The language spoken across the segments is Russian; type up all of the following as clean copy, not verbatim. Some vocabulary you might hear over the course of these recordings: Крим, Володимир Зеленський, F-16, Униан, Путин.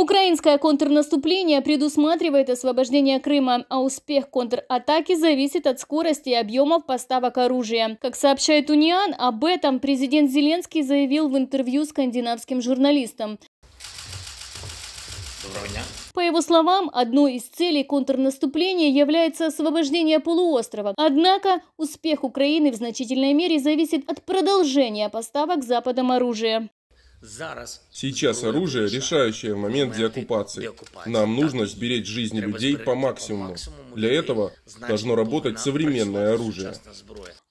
Украинское контрнаступление предусматривает освобождение Крыма, а успех контратаки зависит от скорости и объемов поставок оружия. Как сообщает Униан, об этом президент Зеленский заявил в интервью скандинавским журналистам. Доброго дня. По его словам, одной из целей контрнаступления является освобождение полуострова. Однако успех Украины в значительной мере зависит от продолжения поставок Западом оружия. Сейчас оружие – решающий момент деоккупации. Нам нужно сберечь жизни людей по максимуму. Для этого должно работать современное оружие.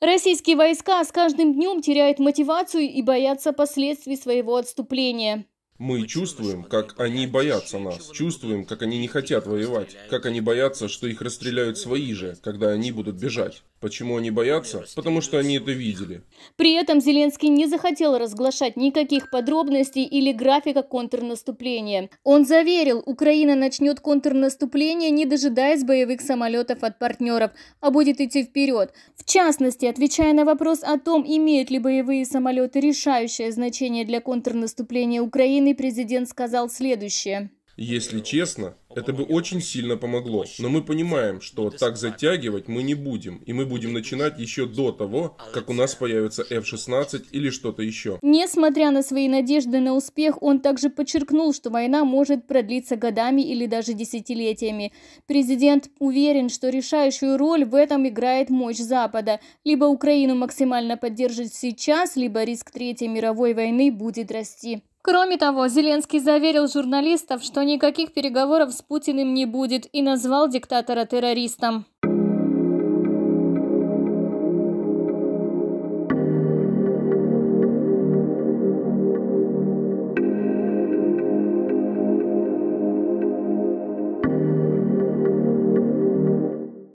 Российские войска с каждым днем теряют мотивацию и боятся последствий своего отступления. Мы чувствуем, как они боятся нас, чувствуем, как они не хотят воевать, как они боятся, что их расстреляют свои же, когда они будут бежать. Почему они боятся? Потому что они это видели. При этом Зеленский не захотел разглашать никаких подробностей или графика контрнаступления. Он заверил, Украина начнет контрнаступление, не дожидаясь боевых самолетов от партнеров, а будет идти вперед. В частности, отвечая на вопрос о том, имеют ли боевые самолеты решающее значение для контрнаступления Украины, президент сказал следующее. Если честно, это бы очень сильно помогло, но мы понимаем, что так затягивать мы не будем, и мы будем начинать еще до того, как у нас появится F-16 или что-то еще. Несмотря на свои надежды на успех, он также подчеркнул, что война может продлиться годами или даже десятилетиями. Президент уверен, что решающую роль в этом играет мощь Запада. Либо Украину максимально поддержат сейчас, либо риск Третьей мировой войны будет расти. Кроме того, Зеленский заверил журналистов, что никаких переговоров с Путиным не будет, и назвал диктатора террористом.